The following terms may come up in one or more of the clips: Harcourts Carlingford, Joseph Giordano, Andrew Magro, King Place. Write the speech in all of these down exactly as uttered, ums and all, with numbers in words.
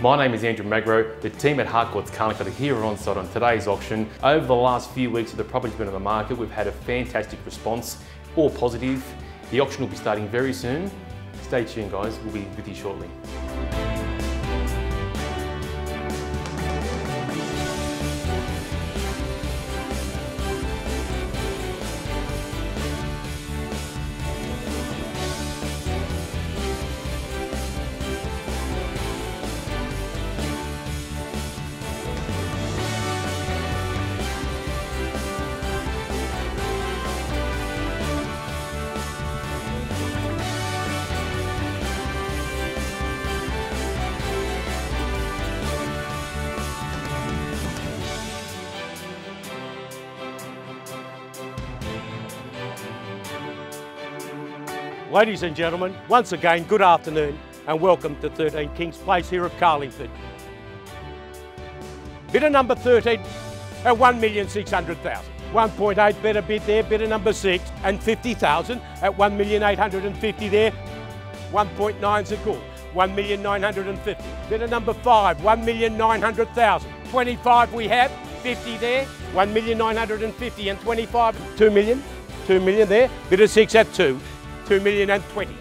My name is Andrew Magro, the team at Harcourts Carlingford are here on site on today's auction. Over the last few weeks the property's been on the market, we've had a fantastic response, all positive. The auction will be starting very soon. Stay tuned guys, we'll be with you shortly. Ladies and gentlemen, once again, good afternoon and welcome to thirteen King's Place here at Carlingford. Bidder number thirteen at one million six hundred thousand dollars. one point eight better bid there, bidder number six, and fifty thousand dollars at one million eight hundred fifty thousand dollars there. one point nine's a call, one million nine hundred fifty thousand dollars. Bidder number five, one million nine hundred thousand dollars. twenty-five we have, fifty there, one million nine hundred fifty thousand dollars and twenty-five, two million dollars, two million dollars there. Bidder six at two. two million and twenty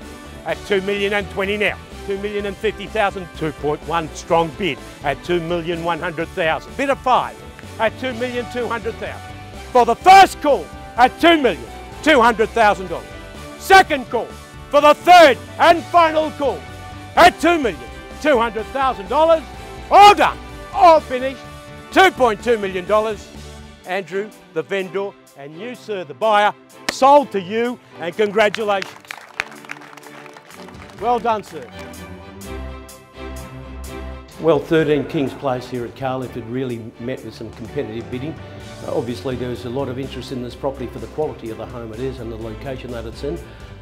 at two million and twenty now. two million and fifty thousand, two point one strong bid at two million one hundred thousand. Bid of five at two million two hundred thousand. For the first call at two million two hundred thousand dollars. Second call for the third and final call at two million two hundred thousand dollars. All done, all finished, two point two million dollars. Andrew, the vendor, and you, sir, the buyer, sold to you, and congratulations. Well done, sir. Well, thirteen King's Place here at Carlingford really met with some competitive bidding. Uh, obviously, there was a lot of interest in this property for the quality of the home it is and the location that it's in.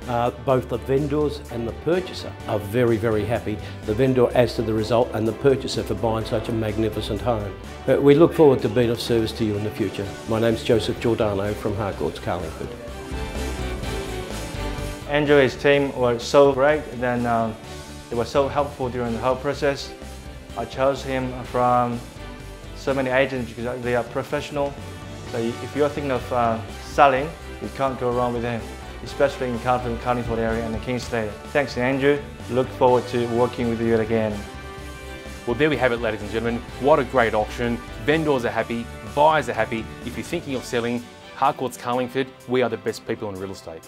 Uh, both the vendors and the purchaser are very, very happy. The vendor as to the result and the purchaser for buying such a magnificent home. Uh, we look forward to being of service to you in the future. My name's Joseph Giordano from Harcourts Carlingford. Andrew and his team were so great, and um, they were so helpful during the whole process. I chose him from so many agents because they are professional. So if you're thinking of uh, selling, you can't go wrong with him, especially in Carlingford, Carlingford area and the Kingsley. Thanks Andrew, look forward to working with you again. Well, there we have it ladies and gentlemen, what a great auction. Vendors are happy, buyers are happy. If you're thinking of selling, Harcourts Carlingford, we are the best people in real estate.